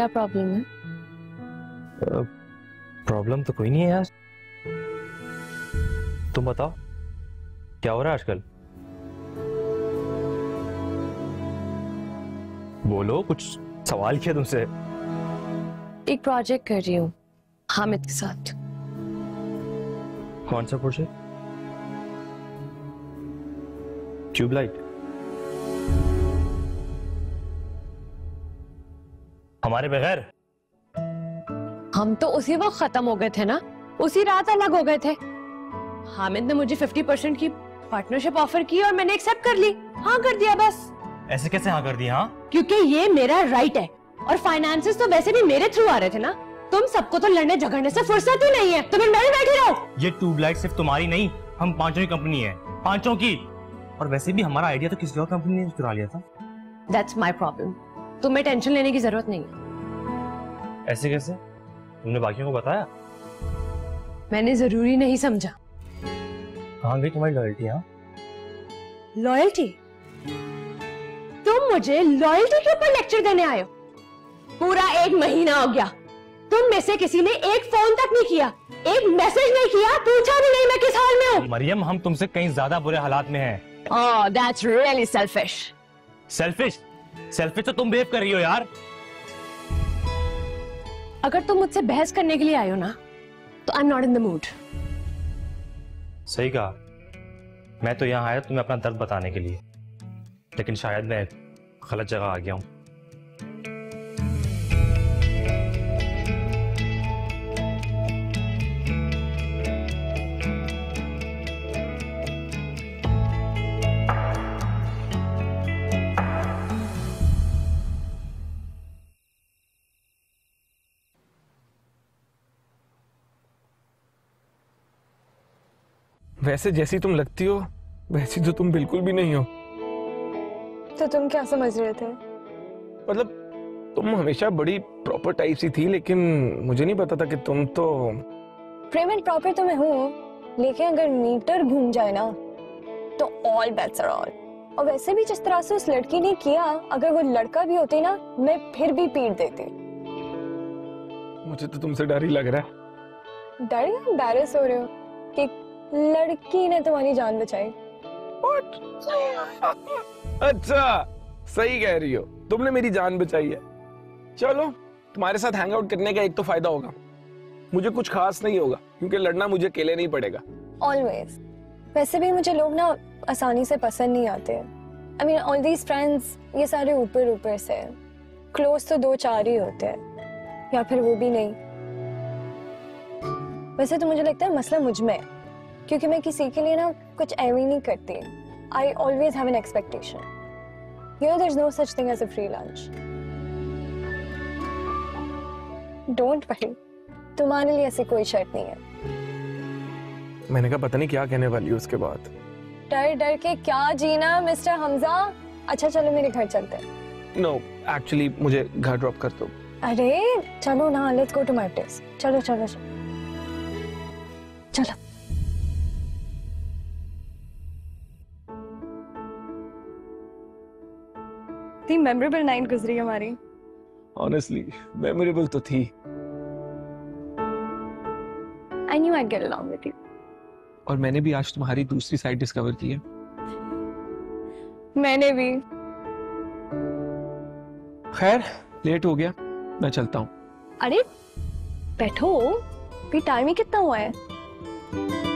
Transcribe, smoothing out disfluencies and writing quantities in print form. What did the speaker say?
क्या प्रॉब्लम है? प्रॉब्लम तो कोई नहीं है यार, तुम बताओ क्या हो रहा है आजकल? बोलो, कुछ सवाल किया तुमसे। एक प्रोजेक्ट कर रही हूँ हामिद के साथ। कौन सा प्रोजेक्ट? ट्यूबलाइट। हमारे बगैर? हम तो उसी वक्त खत्म हो गए थे ना, उसी रात अलग हो गए थे। हामिद ने मुझे 50% की पार्टनरशिप ऑफर की और मैंने एक्सेप्ट कर ली, हाँ कर दिया बस। ऐसे कैसे हाँ कर दिया? हाँ, क्योंकि ये मेरा राइट है और फाइनेंसेस तो वैसे भी मेरे थ्रू आ रहे थे ना। तुम सबको तो लड़ने झगड़ने से फुर्सत ही नहीं है, तुम इन बैठे रहो। ये ट्यूबलाइट सिर्फ तुम्हारी नहीं, हम पांचों की कंपनी है, पांचों की। और वैसे भी हमारा आइडिया तो किसी और कंपनी ने चुरा लिया था। दैट्स माय प्रॉब्लम, तुम्हें टेंशन लेने की जरूरत नहीं है। ऐसे कैसे? तुमने बाकियों को बताया? मैंने जरूरी नहीं समझा। कहाँ गई तुम्हारी लॉयल्टी? हाँ, लॉयल्टी? तुम मुझे लॉयल्टी के ऊपर लेक्चर देने आए हो? पूरा एक महीना हो गया, तुम में से किसी ने एक फोन तक नहीं किया, एक मैसेज नहीं किया, पूछा भी नहीं मैं किस हाल में हूँ। मरियम, हम तुमसे कहीं ज्यादा बुरे हालात में हैं। Oh, that's really selfish. Selfish? Selfish तो तुम बिहेव कर रही हो यार। अगर तुम मुझसे बहस करने के लिए आए हो ना, तो I am not in the mood. सही कहा, मैं तो यहाँ आया तुम्हें अपना दर्द बताने के लिए, लेकिन शायद मैं गलत जगह आ गया हूँ। वैसे जैसी तुम लगती हो वैसी तो तुम बिल्कुल भी नहीं हो। तो तुम क्या समझ रहे थे? मतलब तुम हमेशा बड़ी प्रॉपर टाइप सी थी, लेकिन मुझे नहीं पता था कि तुम तो प्रेम एंड प्रॉपर तो मैं हूँ, लेकिन अगर मीटर घूम जाए ना तो ऑल बेट्स आर ऑन। और वैसे भी जिस तरह से उस लड़की ने किया, अगर वो लड़का भी होती ना, मैं फिर भी पीट देती। मुझे तो तुमसे डर ही लग रहा है। डर या एम्बैरस हो रहे हो कि लड़की ने तुम्हारी जान बचाई? अच्छा, सही कह रही हो, तुमने मेरी जान बचाई है। चलो, तुम्हारे साथ हैंग आउट करने का एक तो फायदा होगा, मुझे कुछ खास नहीं होगा क्योंकि लड़ना मुझे अकेले नहीं पड़ेगा। ऑलवेज। वैसे भी मुझे लोग ना आसानी से पसंद नहीं आते। I mean all these friends, ये सारे ऊपर ऊपर से, क्लोज तो दो चार ही होते हैं, या फिर वो भी नहीं। वैसे तो मुझे लगता है मसला मुझ में, क्योंकि मैं किसी के लिए ना कुछ एवी नहीं करती। I always have an expectation. You know there is no such thing as a free lunch. Don't worry, तुम्हारे लिए ऐसी कोई शर्त नहीं है। मैंने कहा पता नहीं क्या कहने वाली है उसके बाद। डर डर के क्या जीना मिस्टर हमजा। अच्छा चलो मेरे घर चलते हैं। नो, एक्चुअली मुझे घर ड्रॉप कर दो। अरे चलो ना, let's go to my place. चलो चलो चलो चलो। मेमोरेबल नाइट गुजरी हमारी। Honestly, मेमोरेबल तो थी। I knew I'd get along with you. और मैंने भी आज तुम्हारी दूसरी साइड डिस्कवर की है। मैंने भी। खैर, लेट हो गया, मैं चलता हूँ। अरे बैठो, भी टाइम ही कितना हुआ है।